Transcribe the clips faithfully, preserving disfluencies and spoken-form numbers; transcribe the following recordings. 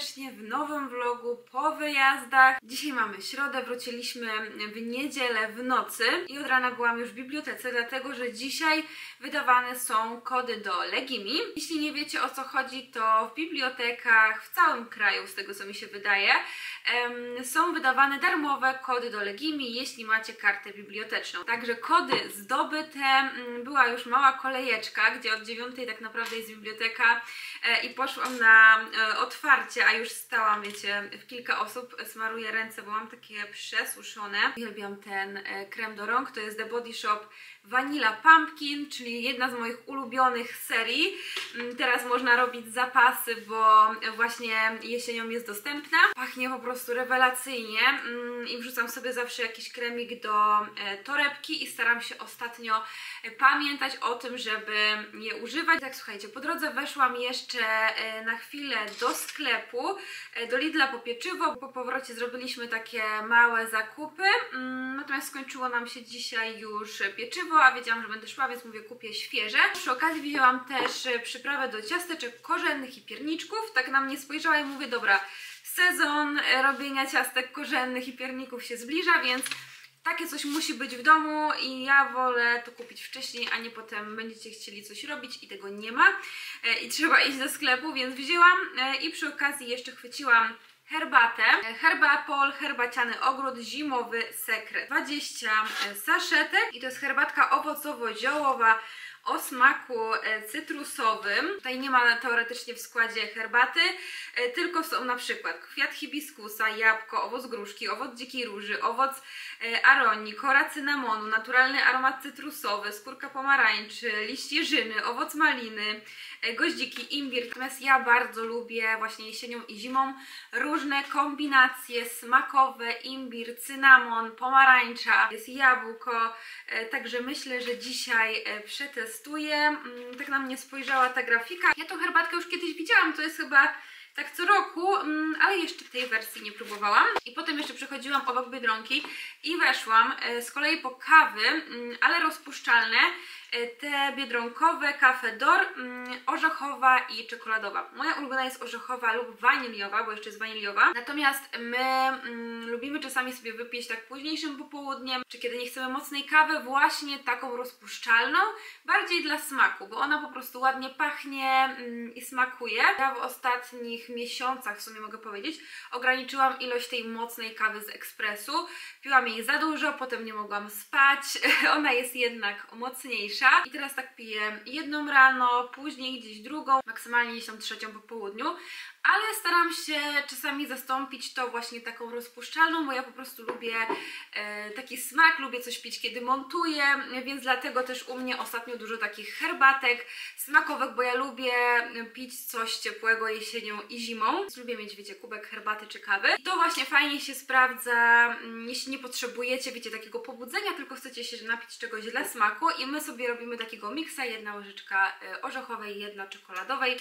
serdecznie w nowym vlogu po wyjazdach. Dzisiaj mamy środę, wróciliśmy w niedzielę w nocy i od rana byłam już w bibliotece, dlatego że dzisiaj wydawane są kody do Legimi. Jeśli nie wiecie, o co chodzi, to w bibliotekach w całym kraju, z tego co mi się wydaje, są wydawane darmowe kody do Legimi, jeśli macie kartę biblioteczną. Także kody zdobyte, była już mała kolejeczka, gdzie od dziewiątej tak naprawdę jest biblioteka i poszłam na otwarcie, a już stałam, wiecie, w kilka osób. Smaruję ręce, bo mam takie przesuszone. Uwielbiam ten krem do rąk, to jest The Body Shop Vanilla Pumpkin, czyli jedna z moich ulubionych serii. Teraz można robić zapasy, bo właśnie jesienią jest dostępna. Pachnie po prostu rewelacyjnie i wrzucam sobie zawsze jakiś kremik do torebki i staram się ostatnio pamiętać o tym, żeby je używać. Tak, słuchajcie, po drodze weszłam jeszcze na chwilę do sklepu, do Lidla po pieczywo. Po powrocie zrobiliśmy takie małe zakupy, natomiast skończyło nam się dzisiaj już pieczywo, a wiedziałam, że będę szła, więc mówię, kupię świeże. Przy okazji wzięłam też przyprawę do ciasteczek korzennych i pierniczków. Tak na mnie spojrzała i mówię, dobra, sezon robienia ciastek korzennych i pierników się zbliża, więc takie coś musi być w domu i ja wolę to kupić wcześniej, a nie potem będziecie chcieli coś robić i tego nie ma i trzeba iść do sklepu, więc wzięłam i przy okazji jeszcze chwyciłam herbatę. Herbapol, herbaciany ogród, zimowy sekret. dwadzieścia saszetek i to jest herbatka owocowo-ziołowa o smaku cytrusowym. Tutaj nie ma teoretycznie w składzie herbaty, tylko są na przykład kwiat hibiskusa, jabłko, owoc gruszki, owoc dzikiej róży, owoc aronii, kora cynamonu, naturalny aromat cytrusowy, skórka pomarańczy, liść jeżyny, owoc maliny, goździki, imbir. Natomiast ja bardzo lubię właśnie jesienią i zimą różne kombinacje smakowe, imbir, cynamon, pomarańcza, jest jabłko, także myślę, że dzisiaj przetestuję. Tak na mnie spojrzała ta grafika. Ja tą herbatkę już kiedyś widziałam, to jest chyba tak co roku, ale jeszcze tej wersji nie próbowałam. I potem jeszcze przechodziłam obok Biedronki i weszłam z kolei po kawy, ale rozpuszczalne, te biedronkowe Café D'Or, orzechowa i czekoladowa. Moja ulubiona jest orzechowa lub waniliowa, bo jeszcze jest waniliowa. Natomiast my mm, lubimy czasami sobie wypić tak późniejszym popołudniem, czy kiedy nie chcemy mocnej kawy, właśnie taką rozpuszczalną, bardziej dla smaku, bo ona po prostu ładnie pachnie mm, i smakuje. Ja w ostatnich miesiącach, w sumie mogę powiedzieć, ograniczyłam ilość tej mocnej kawy z ekspresu. Piłam jej za dużo, potem nie mogłam spać. Ona jest jednak mocniejsza. I teraz tak piję jedną rano, później gdzieś drugą, maksymalnie jeśli trzecią po południu, ale staram się czasami zastąpić to właśnie taką rozpuszczalną, bo ja po prostu lubię e, taki smak, lubię coś pić, kiedy montuję, więc dlatego też u mnie ostatnio dużo takich herbatek smakowych, bo ja lubię pić coś ciepłego jesienią i zimą. Lubię mieć, wiecie, kubek herbaty czy kawy. I to właśnie fajnie się sprawdza, jeśli nie potrzebujecie, wiecie, takiego pobudzenia, tylko chcecie się napić czegoś dla smaku i my sobie robimy takiego miksa, jedna łyżeczka orzechowej, jedna czekoladowej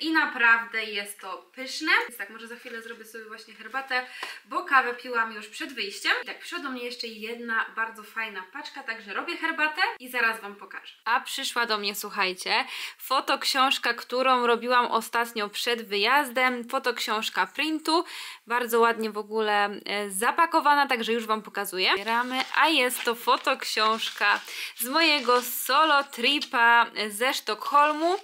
i naprawdę jest to pyszne. Więc tak, może za chwilę zrobię sobie właśnie herbatę, bo kawę piłam już przed wyjściem. I tak, przyszła do mnie jeszcze jedna bardzo fajna paczka, także robię herbatę i zaraz wam pokażę. A przyszła do mnie, słuchajcie, fotoksiążka, którą robiłam ostatnio przed wyjazdem, fotoksiążka printu, bardzo ładnie w ogóle zapakowana, także już wam pokazuję. Zbieramy, a jest to fotoksiążka z mojego solo tripa ze Sztokholmu.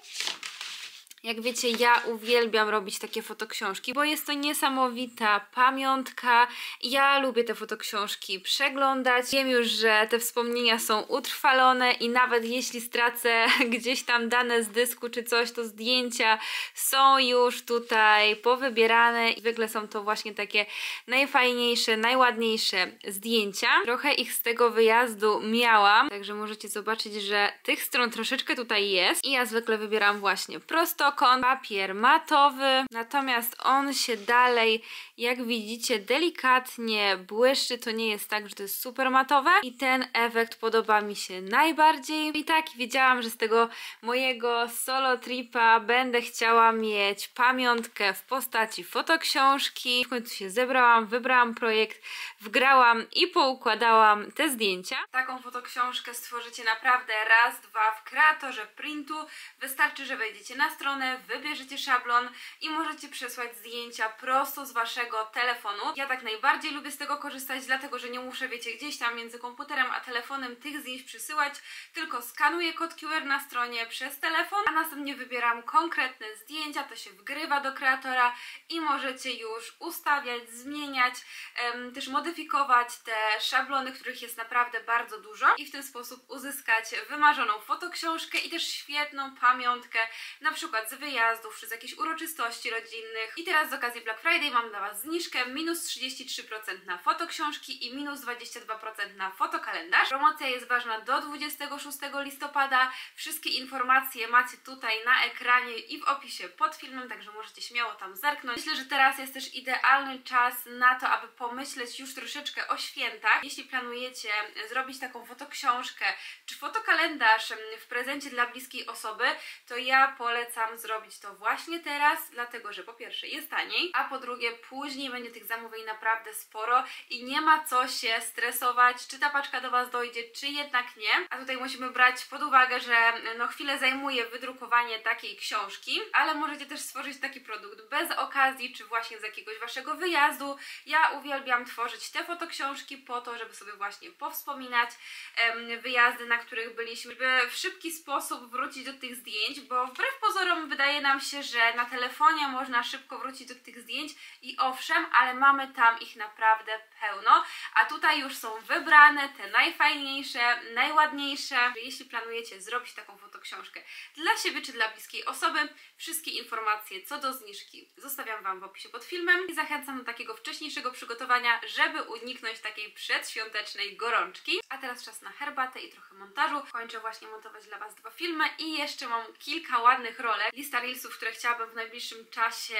Jak wiecie, ja uwielbiam robić takie fotoksiążki, bo jest to niesamowita pamiątka. Ja lubię te fotoksiążki przeglądać. Wiem już, że te wspomnienia są utrwalone i nawet jeśli stracę gdzieś tam dane z dysku czy coś, to zdjęcia są już tutaj powybierane i zwykle są to właśnie takie najfajniejsze, najładniejsze zdjęcia. Trochę ich z tego wyjazdu miałam, także możecie zobaczyć, że tych stron troszeczkę tutaj jest i ja zwykle wybieram właśnie prosto papier matowy, natomiast on się dalej, jak widzicie, delikatnie błyszczy, to nie jest tak, że to jest super matowe i ten efekt podoba mi się najbardziej. I tak wiedziałam, że z tego mojego solo tripa będę chciała mieć pamiątkę w postaci fotoksiążki. W końcu się zebrałam, wybrałam projekt, wgrałam i poukładałam te zdjęcia. Taką fotoksiążkę stworzycie naprawdę raz, dwa w kreatorze printu, wystarczy, że wejdziecie na stronę stronę, wybierzecie szablon i możecie przesłać zdjęcia prosto z waszego telefonu. Ja tak najbardziej lubię z tego korzystać, dlatego że nie muszę, wiecie, gdzieś tam między komputerem a telefonem tych zdjęć przysyłać, tylko skanuję kod Q R na stronie przez telefon, a następnie wybieram konkretne zdjęcia, to się wgrywa do kreatora i możecie już ustawiać, zmieniać, em, też modyfikować te szablony, których jest naprawdę bardzo dużo i w ten sposób uzyskać wymarzoną fotoksiążkę i też świetną pamiątkę, na przykład z wyjazdów czy z jakichś uroczystości rodzinnych. I teraz z okazji Black Friday mam dla Was zniżkę minus trzydzieści trzy procent na fotoksiążki i minus dwadzieścia dwa procent na fotokalendarz. Promocja jest ważna do dwudziestego szóstego listopada. Wszystkie informacje macie tutaj na ekranie i w opisie pod filmem, także możecie śmiało tam zerknąć. Myślę, że teraz jest też idealny czas na to, aby pomyśleć już troszeczkę o świętach. Jeśli planujecie zrobić taką fotoksiążkę czy fotokalendarz w prezencie dla bliskiej osoby, to ja polecam zrobić to właśnie teraz, dlatego że po pierwsze jest taniej, a po drugie później będzie tych zamówień naprawdę sporo i nie ma co się stresować, czy ta paczka do Was dojdzie, czy jednak nie. A tutaj musimy brać pod uwagę, że no chwilę zajmuje wydrukowanie takiej książki, ale możecie też stworzyć taki produkt bez okazji, czy właśnie z jakiegoś Waszego wyjazdu. Ja uwielbiam tworzyć te fotoksiążki po to, żeby sobie właśnie powspominać em, wyjazdy, na których byliśmy, żeby w szybki sposób wrócić do tych zdjęć, bo wbrew pozorom wydaje nam się, że na telefonie można szybko wrócić do tych zdjęć i owszem, ale mamy tam ich naprawdę pełno, a tutaj już są wybrane te najfajniejsze, najładniejsze. Jeśli planujecie zrobić taką fotoksiążkę dla siebie czy dla bliskiej osoby, wszystkie informacje co do zniżki zostawiam Wam w opisie pod filmem i zachęcam do takiego wcześniejszego przygotowania, żeby uniknąć takiej przedświątecznej gorączki. A teraz czas na herbatę i trochę montażu. Kończę właśnie montować dla Was dwa filmy i jeszcze mam kilka ładnych rolek. Lista reelsów, które chciałabym w najbliższym czasie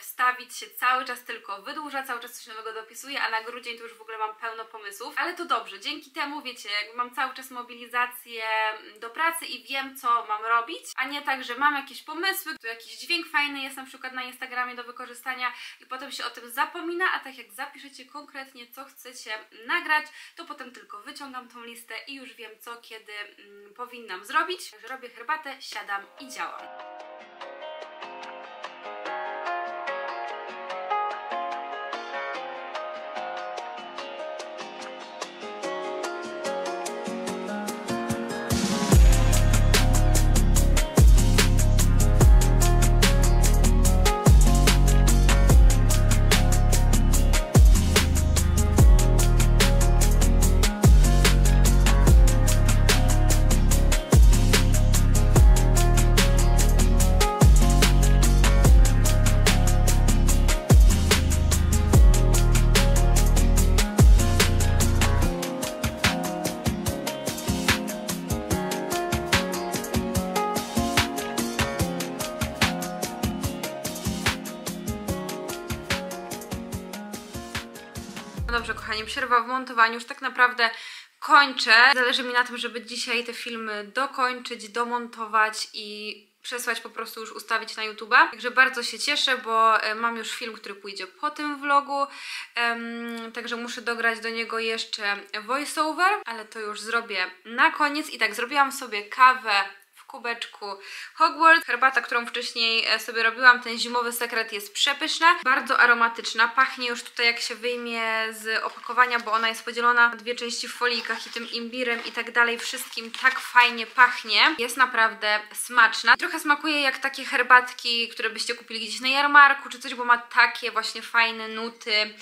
wstawić, się cały czas tylko wydłuża, cały czas coś nowego dopisuję, a na grudzień to już w ogóle mam pełno pomysłów. Ale to dobrze, dzięki temu, wiecie, mam cały czas mobilizację do pracy i wiem, co mam robić, a nie tak, że mam jakieś pomysły, tu jakiś dźwięk fajny jest na przykład na Instagramie do wykorzystania i potem się o tym zapomina, a tak jak zapiszecie konkretnie, co chcecie nagrać, to potem tylko wyciągam tą listę i już wiem, co kiedy mm, powinnam zrobić. Także robię herbatę, siadam i działam. Dobrze, kochani, przerwa w montowaniu, już tak naprawdę kończę. Zależy mi na tym, żeby dzisiaj te filmy dokończyć, domontować i przesłać po prostu, już ustawić na YouTube'a. Także bardzo się cieszę, bo mam już film, który pójdzie po tym vlogu, um, także muszę dograć do niego jeszcze voiceover, ale to już zrobię na koniec. I tak, zrobiłam sobie kawę kubeczku Hogwarts. Herbata, którą wcześniej sobie robiłam, ten zimowy sekret, jest przepyszna, bardzo aromatyczna, pachnie już tutaj, jak się wyjmie z opakowania, bo ona jest podzielona na dwie części w folikach i tym imbirem i tak dalej, wszystkim tak fajnie pachnie, jest naprawdę smaczna. Trochę smakuje jak takie herbatki, które byście kupili gdzieś na jarmarku czy coś, bo ma takie właśnie fajne nuty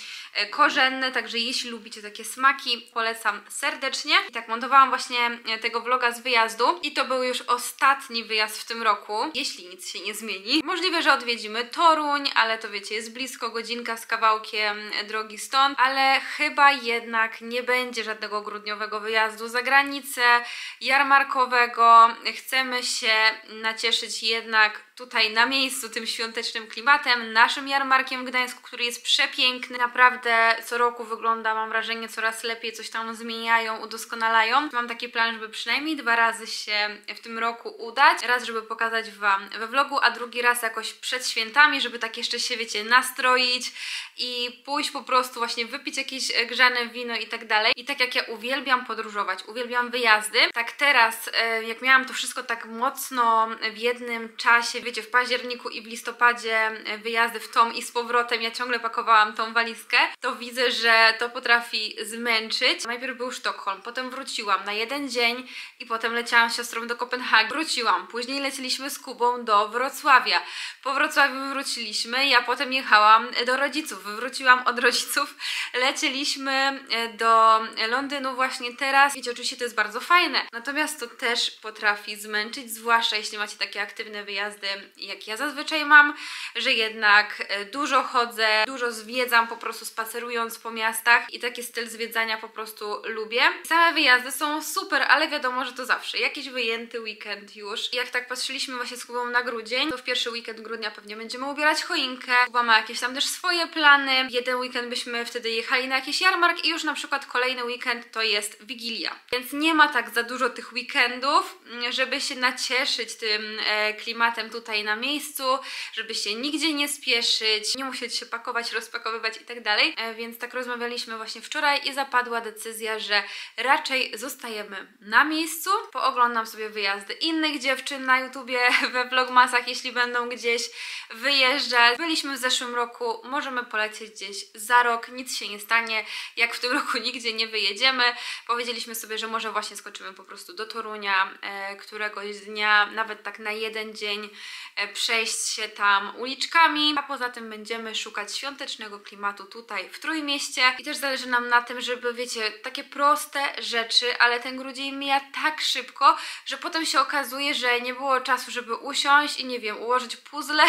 korzenne, także jeśli lubicie takie smaki, polecam serdecznie. I tak, montowałam właśnie tego vloga z wyjazdu i to był już ostatni Ostatni wyjazd w tym roku, jeśli nic się nie zmieni. Możliwe, że odwiedzimy Toruń, ale to wiecie, jest blisko, godzinka z kawałkiem drogi stąd, ale chyba jednak nie będzie żadnego grudniowego wyjazdu za granicę, jarmarkowego. Chcemy się nacieszyć jednak tutaj na miejscu tym świątecznym klimatem, naszym jarmarkiem w Gdańsku, który jest przepiękny, naprawdę co roku wygląda, mam wrażenie, coraz lepiej, coś tam zmieniają, udoskonalają. Mam taki plan, żeby przynajmniej dwa razy się w tym roku udać, raz żeby pokazać Wam we vlogu, a drugi raz jakoś przed świętami, żeby tak jeszcze się, wiecie, nastroić i pójść po prostu właśnie wypić jakieś grzane wino i tak dalej. I tak jak ja uwielbiam podróżować, uwielbiam wyjazdy, tak teraz, jak miałam to wszystko tak mocno w jednym czasie, wiecie, w październiku i w listopadzie wyjazdy w tom i z powrotem, ja ciągle pakowałam tą walizkę, to widzę, że to potrafi zmęczyć. Najpierw był Sztokholm, potem wróciłam na jeden dzień i potem leciałam z siostrą do Kopenhagi. Wróciłam, później lecieliśmy z Kubą do Wrocławia. Po Wrocławiu wróciliśmy, ja potem jechałam do rodziców, wróciłam od rodziców, lecieliśmy do Londynu właśnie teraz. Wiecie, oczywiście to jest bardzo fajne, natomiast to też potrafi zmęczyć, zwłaszcza jeśli macie takie aktywne wyjazdy, jak ja zazwyczaj mam, że jednak dużo chodzę, dużo zwiedzam po prostu spacerując po miastach i taki styl zwiedzania po prostu lubię. Same wyjazdy są super, ale wiadomo, że to zawsze jakiś wyjęty weekend już. Jak tak patrzyliśmy właśnie z Kubą na grudzień, to w pierwszy weekend grudnia pewnie będziemy ubierać choinkę. Kuba ma jakieś tam też swoje plany. Jeden weekend byśmy wtedy jechali na jakiś jarmark i już na przykład kolejny weekend to jest Wigilia. Więc nie ma tak za dużo tych weekendów, żeby się nacieszyć tym klimatem tutaj na miejscu, żeby się nigdzie nie spieszyć, nie musieć się pakować, rozpakowywać i tak dalej. Więc tak rozmawialiśmy właśnie wczoraj i zapadła decyzja, że raczej zostajemy na miejscu. Pooglądam sobie wyjazdy innych dziewczyn na YouTubie, we vlogmasach, jeśli będą gdzieś wyjeżdżać. Byliśmy w zeszłym roku, możemy polecieć gdzieś za rok, nic się nie stanie, jak w tym roku nigdzie nie wyjedziemy. Powiedzieliśmy sobie, że może właśnie skoczymy po prostu do Torunia, e, któregoś dnia, nawet tak na jeden dzień, e, przejść się tam uliczkami, a poza tym będziemy szukać świątecznego klimatu tutaj w Trójmieście. I też zależy nam na tym, żeby, wiecie, takie proste rzeczy, ale ten grudzień mija tak szybko, że potem się okazuje, że nie było czasu, żeby usiąść i nie wiem, ułożyć puzzle,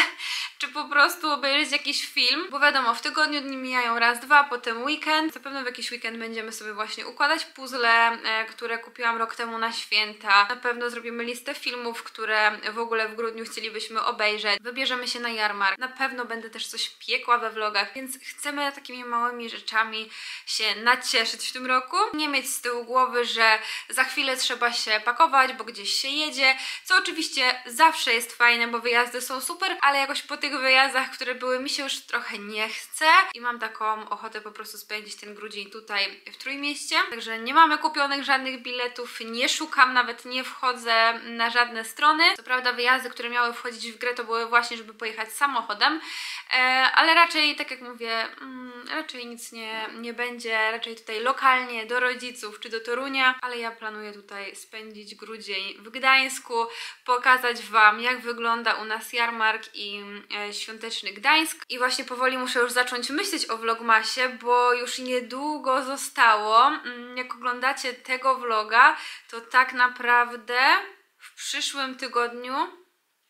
czy po prostu obejrzeć jakiś film, bo wiadomo, w tygodniu dni mijają raz, dwa, potem weekend. Zapewne w jakiś weekend będziemy sobie właśnie układać puzzle, e, które kupiłam rok temu na święta. Na pewno zrobimy listę filmów, które w ogóle w grudniu chcielibyśmy obejrzeć. Wybierzemy się na jarmark. Na pewno będę też coś piekła we vlogach, więc chcemy takimi małymi rzeczami się nacieszyć w tym roku. Nie mieć z tyłu głowy, że za chwilę trzeba się pakować, bo gdzieś się jedzie, co oczywiście zawsze jest fajne, bo wyjazdy są super, ale jakoś po tych wyjazdach, które były, mi się już trochę nie chce i mam taką ochotę po prostu spędzić ten grudzień tutaj w Trójmieście. Także nie mamy kupionych żadnych biletów, nie szukam, nawet nie wchodzę na żadne strony. Co prawda wyjazdy, które miały wchodzić w grę, to były właśnie, żeby pojechać samochodem, ale raczej, tak jak mówię, raczej nic nie, nie będzie, raczej tutaj lokalnie do rodziców czy do Torunia, ale ja planuję tutaj spędzić grudzień w Gdańsku, pokazać Wam, jak wygląda u nas jarmark i świąteczny Gdańsk. I właśnie powoli muszę już zacząć myśleć o vlogmasie, bo już niedługo zostało. Jak oglądacie tego vloga, to tak naprawdę w przyszłym tygodniu...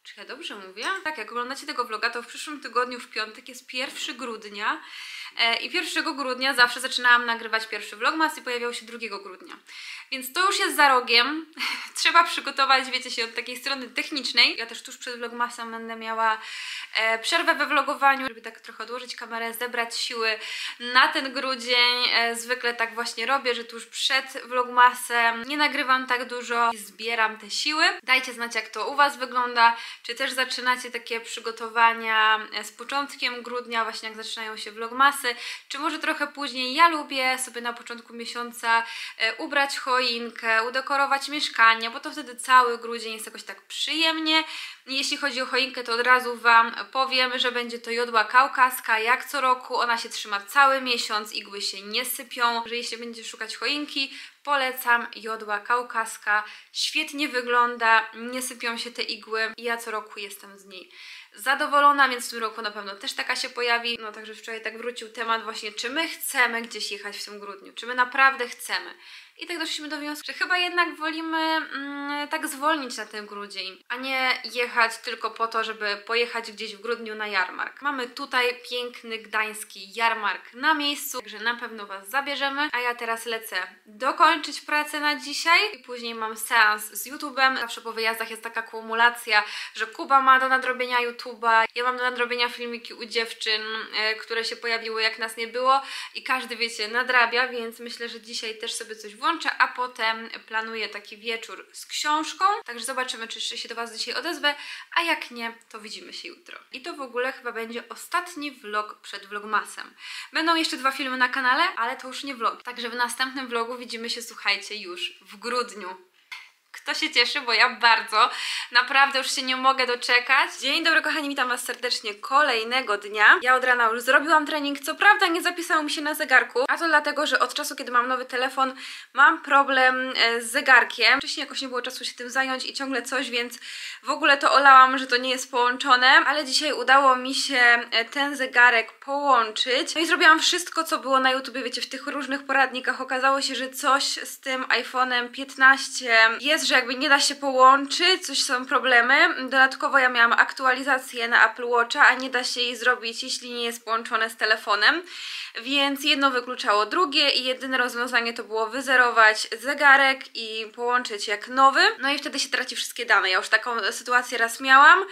Czy ja dobrze mówię? Tak, jak oglądacie tego vloga, to w przyszłym tygodniu w piątek jest pierwszego grudnia i pierwszego grudnia zawsze zaczynałam nagrywać pierwszy vlogmas i pojawiał się drugiego grudnia. Więc to już jest za rogiem. Trzeba przygotować, wiecie, się od takiej strony technicznej. Ja też tuż przed vlogmasem będę miała przerwę we vlogowaniu, żeby tak trochę odłożyć kamerę, zebrać siły na ten grudzień. Zwykle tak właśnie robię, że tuż przed vlogmasem nie nagrywam tak dużo i zbieram te siły. Dajcie znać, jak to u Was wygląda. Czy też zaczynacie takie przygotowania z początkiem grudnia, właśnie jak zaczynają się vlogmasy, czy może trochę później. Ja lubię sobie na początku miesiąca ubrać choinkę, udekorować mieszkanie, bo to wtedy cały grudzień jest jakoś tak przyjemnie. Jeśli chodzi o choinkę, to od razu Wam powiem, że będzie to jodła kaukaska, jak co roku, ona się trzyma cały miesiąc, igły się nie sypią, że jeśli będziecie szukać choinki, polecam jodła kaukaska, świetnie wygląda, nie sypią się te igły i ja co roku jestem z niej zadowolona, więc w tym roku na pewno też taka się pojawi. No także wczoraj tak wrócił temat właśnie, czy my chcemy gdzieś jechać w tym grudniu, czy my naprawdę chcemy. I tak doszliśmy do wniosku, że chyba jednak wolimy mm, tak zwolnić na ten grudzień, a nie jechać tylko po to, żeby pojechać gdzieś w grudniu na jarmark. Mamy tutaj piękny gdański jarmark na miejscu, także na pewno Was zabierzemy, a ja teraz lecę dokończyć pracę na dzisiaj i później mam seans z YouTube'em. Zawsze po wyjazdach jest taka kumulacja, że Kuba ma do nadrobienia YouTube'a, ja mam do nadrobienia filmiki u dziewczyn, e, które się pojawiły, jak nas nie było, i każdy, wiecie, nadrabia, więc myślę, że dzisiaj też sobie coś włączę, a potem planuję taki wieczór z książką, także zobaczymy, czy jeszcze się do Was dzisiaj odezwę, a jak nie, to widzimy się jutro. I to w ogóle chyba będzie ostatni vlog przed vlogmasem. Będą jeszcze dwa filmy na kanale, ale to już nie vlog, także w następnym vlogu widzimy się, słuchajcie, już w grudniu. Kto się cieszy, bo ja bardzo, naprawdę już się nie mogę doczekać. Dzień dobry kochani, witam was serdecznie kolejnego dnia. Ja od rana już zrobiłam trening, co prawda nie zapisało mi się na zegarku, a to dlatego, że od czasu, kiedy mam nowy telefon, mam problem z zegarkiem. Wcześniej jakoś nie było czasu się tym zająć i ciągle coś, więc w ogóle to olałam, że to nie jest połączone, ale dzisiaj udało mi się ten zegarek połączyć. No i zrobiłam wszystko, co było na YouTubie, wiecie, w tych różnych poradnikach. Okazało się, że coś z tym iPhone'em piętnaście jest, że jakby nie da się połączyć, coś są problemy. Dodatkowo ja miałam aktualizację na Apple Watcha, a nie da się jej zrobić, jeśli nie jest połączone z telefonem, więc jedno wykluczało drugie i jedyne rozwiązanie to było wyzerować zegarek i połączyć jak nowy, no i wtedy się traci wszystkie dane. Ja już taką sytuację raz miałam,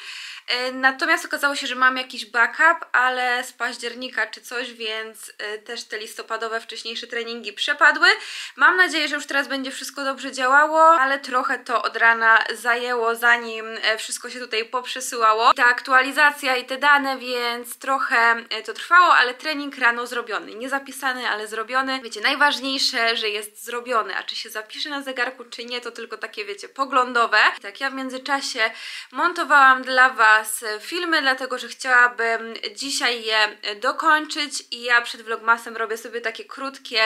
natomiast okazało się, że mam jakiś backup, ale z października czy coś, więc też te listopadowe wcześniejsze treningi przepadły. Mam nadzieję, że już teraz będzie wszystko dobrze działało, ale trochę to od rana zajęło, zanim wszystko się tutaj poprzesyłało. Ta aktualizacja i te dane, więc trochę to trwało, ale trening rano zrobiony. Nie zapisany, ale zrobiony. Wiecie, najważniejsze, że jest zrobiony, a czy się zapisze na zegarku, czy nie, to tylko takie, wiecie, poglądowe. I tak, ja w międzyczasie montowałam dla was filmy, dlatego że chciałabym dzisiaj je dokończyć i ja przed vlogmasem robię sobie takie krótkie,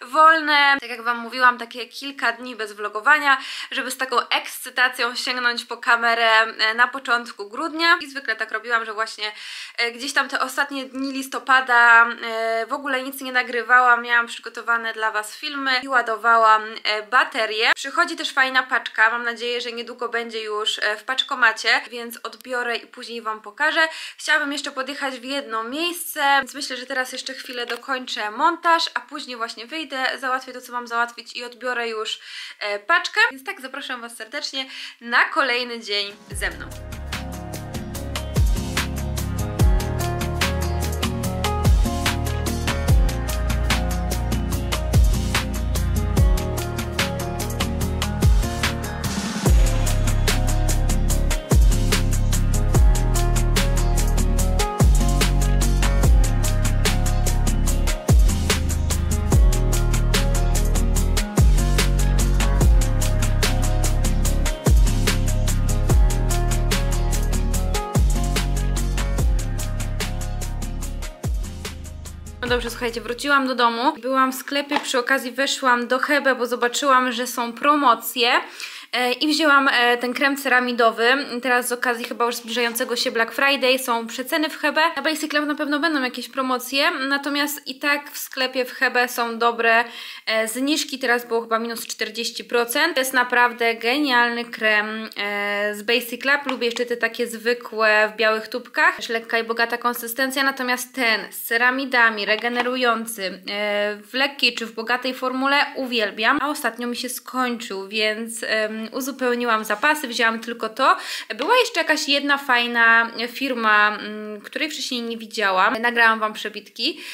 wolne, tak jak wam mówiłam, takie kilka dni bez vlogowania, żeby z taką ekscytacją sięgnąć po kamerę na początku grudnia. I zwykle tak robiłam, że właśnie gdzieś tam te ostatnie dni listopada w ogóle nic nie nagrywałam, miałam przygotowane dla was filmy i ładowałam baterię. Przychodzi też fajna paczka, mam nadzieję, że niedługo będzie już w paczkomacie, więc odbiorę i później wam pokażę. Chciałabym jeszcze podjechać w jedno miejsce, więc myślę, że teraz jeszcze chwilę dokończę montaż, a później właśnie wyjdę, załatwię to, co mam załatwić i odbiorę już paczkę. Więc tak, zapraszam was serdecznie na kolejny dzień ze mną. Dobrze, słuchajcie, wróciłam do domu, byłam w sklepie, przy okazji weszłam do Hebe, bo zobaczyłam, że są promocje i wzięłam ten krem ceramidowy. Teraz z okazji chyba już zbliżającego się Black Friday są przeceny w Hebe. Na Basic Lab na pewno będą jakieś promocje, natomiast i tak w sklepie w Hebe są dobre zniżki, teraz było chyba minus czterdzieści procent. To jest naprawdę genialny krem z Basic Lab, lubię jeszcze te takie zwykłe w białych tubkach, też lekka i bogata konsystencja, natomiast ten z ceramidami, regenerujący w lekkiej czy w bogatej formule uwielbiam, a ostatnio mi się skończył, więc uzupełniłam zapasy, wzięłam tylko to. Była jeszcze jakaś jedna fajna firma, której wcześniej nie widziałam. Nagrałam wam przebitki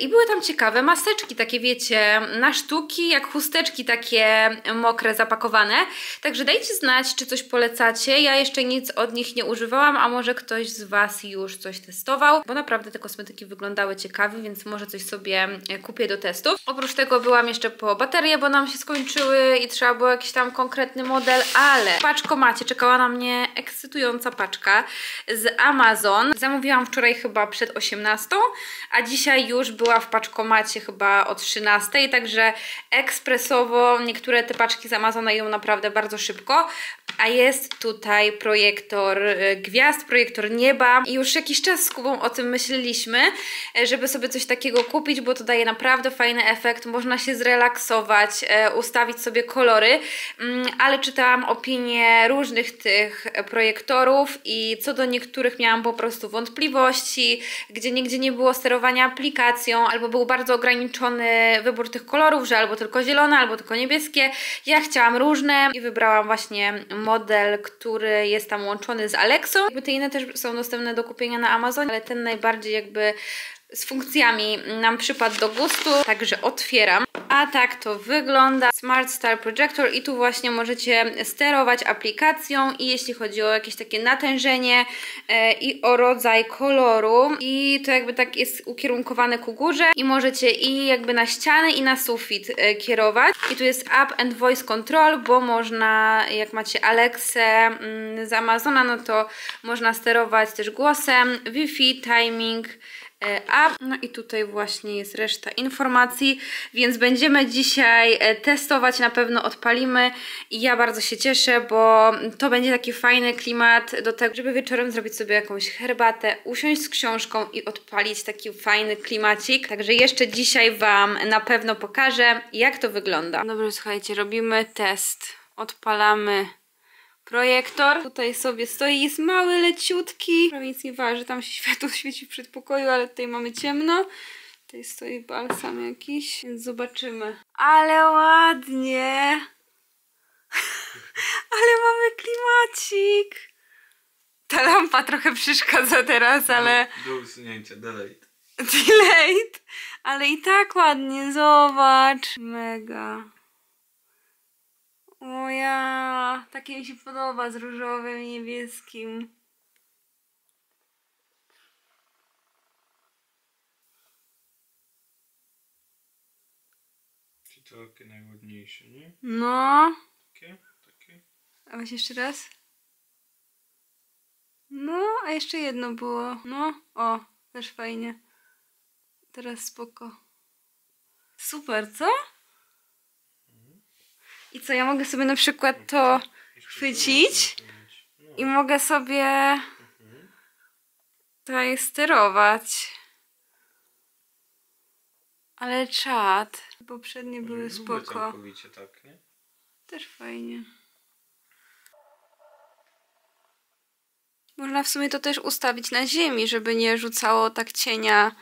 i były tam ciekawe maseczki, takie wiecie, na sztuki, jak chusteczki takie mokre, zapakowane. Także dajcie znać, czy coś polecacie. Ja jeszcze nic od nich nie używałam, a może ktoś z was już coś testował, bo naprawdę te kosmetyki wyglądały ciekawie, więc może coś sobie kupię do testów. Oprócz tego byłam jeszcze po baterie, bo nam się skończyły i trzeba było jakiś tam konkretny model, ale w paczkomacie czekała na mnie ekscytująca paczka z Amazon. Zamówiłam wczoraj chyba przed osiemnastą, a dzisiaj już była w paczkomacie chyba o trzynastej, także ekspresowo niektóre te paczki z Amazona idą naprawdę bardzo szybko, a jest tutaj projektor gwiazd, projektor nieba i już jakiś czas z Kubą o tym myśleliśmy, żeby sobie coś takiego kupić, bo to daje naprawdę fajny efekt, można się zrelaksować, ustawić sobie kolory, ale czytałam opinie różnych tych projektorów i co do niektórych miałam po prostu wątpliwości, gdzie nigdzie nie było sterowania aplikacją, albo był bardzo ograniczony wybór tych kolorów, że albo tylko zielone, albo tylko niebieskie. Ja chciałam różne i wybrałam właśnie model, który jest tam łączony z Aleksą. Jakby te inne też są dostępne do kupienia na Amazonie, ale ten najbardziej jakby z funkcjami nam przypadł do gustu, także otwieram. a tak to wygląda Smart Star Projector i tu właśnie możecie sterować aplikacją i jeśli chodzi o jakieś takie natężenie e, i o rodzaj koloru, i to jakby tak jest ukierunkowane ku górze i możecie i jakby na ściany i na sufit e, kierować. I tu jest App and Voice Control, bo można, jak macie Aleksę mm, z Amazona, no to można sterować też głosem, Wi-Fi, timing, app. No i tutaj właśnie jest reszta informacji, więc będziemy dzisiaj testować, na pewno odpalimy i ja bardzo się cieszę, bo to będzie taki fajny klimat do tego, żeby wieczorem zrobić sobie jakąś herbatę, usiąść z książką i odpalić taki fajny klimacik. Także jeszcze dzisiaj Wam na pewno pokażę, jak to wygląda. Dobra, słuchajcie, robimy test. Odpalamy projektor. Tutaj sobie stoi, jest mały, leciutki. Prawie nic nie waży, tam się światło świeci w przedpokoju, ale tutaj mamy ciemno. Tutaj stoi balsam jakiś, więc zobaczymy. Ale ładnie! Ale mamy klimacik! Ta lampa trochę przeszkadza teraz, ale... Do usunięcia, delayed. Delayed! Ale i tak ładnie, zobacz! Mega! O ja, takie mi się podoba z różowym i niebieskim. Czy to takie najładniejsze, nie? No. Takie, takie. A weź jeszcze raz. No, a jeszcze jedno było. No, o, też fajnie. Teraz spoko. Super, co? I co, ja mogę sobie na przykład to chwycić i mogę sobie tutaj sterować. Ale czad. Poprzednie były spoko. Całkowicie tak, nie? Też fajnie. Można w sumie to też ustawić na ziemi, żeby nie rzucało tak cienia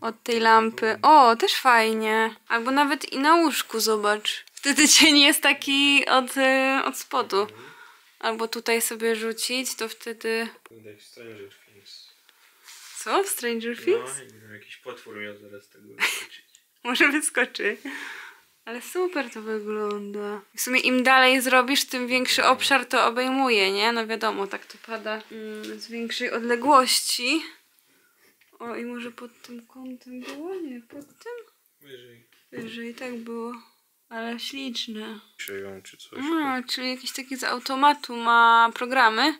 od tej lampy. O, też fajnie. Albo nawet i na łóżku, zobacz. Wtedy cień jest taki od, od spodu. Albo tutaj sobie rzucić, to wtedy... Jak w Stranger Things. Co? W Stranger Things? No, jakiś potwór miał zaraz tego wyskoczyć. Może wyskoczy. Ale super to wygląda. W sumie im dalej zrobisz, tym większy obszar to obejmuje, nie? No wiadomo, tak to pada mm, z większej odległości. O, i może pod tym kątem było? Nie, pod tym? Wyżej. Wyżej, tak było. Ale śliczne. Czy coś. No, czyli jakiś taki z automatu ma programy.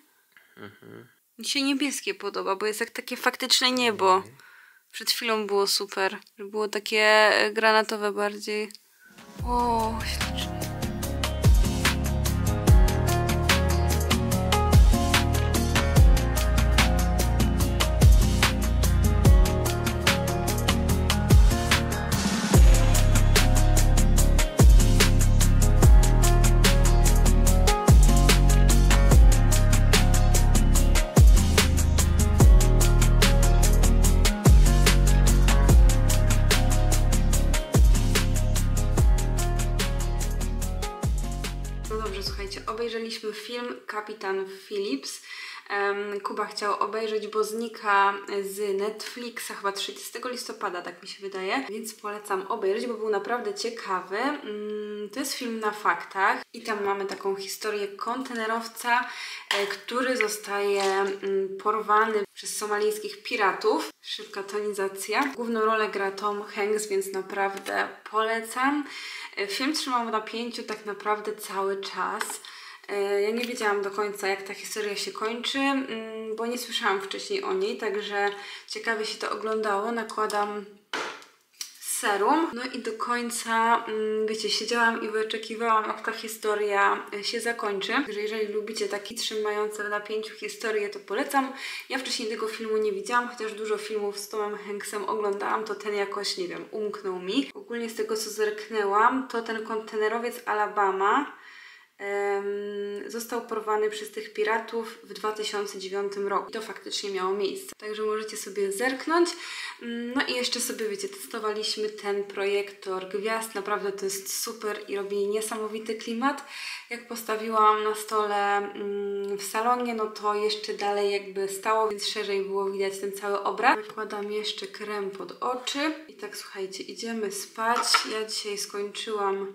Mhm. Mi się niebieskie podoba, bo jest jak takie faktyczne niebo. Mhm. Przed chwilą było super. Było takie granatowe bardziej. O, śliczne. Obejrzeliśmy film Kapitan Phillips. Kuba chciał obejrzeć, bo znika z Netflixa chyba trzydziestego listopada, tak mi się wydaje, więc polecam obejrzeć, bo był naprawdę ciekawy. To jest film na faktach i tam mamy taką historię kontenerowca, który zostaje porwany przez somalijskich piratów. Szybka tonizacja. Główną rolę gra Tom Hanks, więc naprawdę polecam. Film trzymał w napięciu tak naprawdę cały czas. Ja nie wiedziałam do końca, jak ta historia się kończy, bo nie słyszałam wcześniej o niej, także ciekawie się to oglądało. Nakładam serum. No i do końca, wiecie, siedziałam i wyczekiwałam, jak ta historia się zakończy. Także jeżeli lubicie takie trzymające w napięciu historie, to polecam. Ja wcześniej tego filmu nie widziałam, chociaż dużo filmów z Tomem Hanksem oglądałam, to ten jakoś, nie wiem, umknął mi. Ogólnie z tego, co zerknęłam, to ten kontenerowiec Alabama został porwany przez tych piratów w dwa tysiące dziewiątym roku. I to faktycznie miało miejsce. Także możecie sobie zerknąć. No i jeszcze sobie, wiecie, testowaliśmy ten projektor gwiazd. Naprawdę to jest super i robi niesamowity klimat. Jak postawiłam na stole w salonie, no to jeszcze dalej jakby stało, więc szerzej było widać ten cały obraz. Nakładam jeszcze krem pod oczy. I tak, słuchajcie, idziemy spać. Ja dzisiaj skończyłam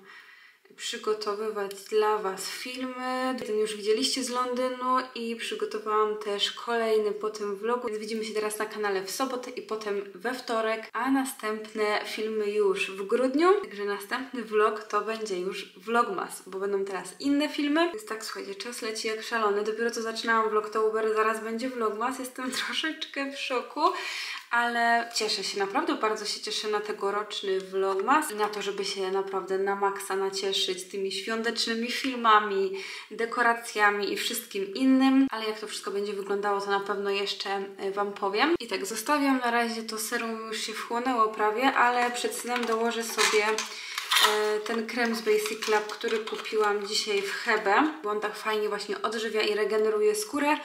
przygotowywać dla Was filmy. Ten już widzieliście z Londynu i przygotowałam też kolejny po tym vlogu. Więc widzimy się teraz na kanale w sobotę i potem we wtorek, a następne filmy już w grudniu. Także następny vlog to będzie już vlogmas, bo będą teraz inne filmy. Więc tak, słuchajcie, czas leci jak szalony. Dopiero co zaczynałam vlogtober, zaraz będzie vlogmas. Jestem troszeczkę w szoku, ale cieszę się, naprawdę bardzo się cieszę na tegoroczny vlogmas i na to, żeby się naprawdę na maksa nacieszyć tymi świątecznymi filmami, dekoracjami i wszystkim innym, ale jak to wszystko będzie wyglądało, to na pewno jeszcze Wam powiem. I tak, zostawiam na razie to serum, już się wchłonęło prawie, ale przed snem dołożę sobie ten krem z Basic Lab, który kupiłam dzisiaj w Hebe, bo on tak fajnie właśnie odżywia i regeneruje skórę,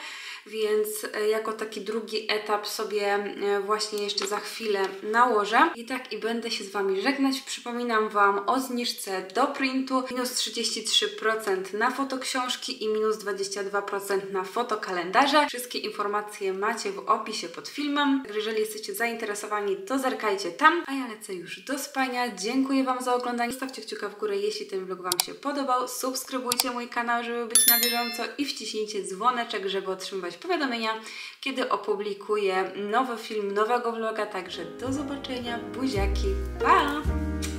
więc jako taki drugi etap sobie właśnie jeszcze za chwilę nałożę. I tak, i będę się z Wami żegnać. Przypominam Wam o zniżce do printu. minus trzydzieści trzy procent na fotoksiążki i minus dwadzieścia dwa procent na fotokalendarze. Wszystkie informacje macie w opisie pod filmem. Także jeżeli jesteście zainteresowani, to zerkajcie tam. A ja lecę już do spania. Dziękuję Wam za oglądanie. Stawcie kciuka w górę, jeśli ten vlog Wam się podobał. Subskrybujcie mój kanał, żeby być na bieżąco. I wciśnijcie dzwoneczek, żeby otrzymywać powiadomienia, kiedy opublikuję nowy film, nowego vloga. Także do zobaczenia, buziaki, pa!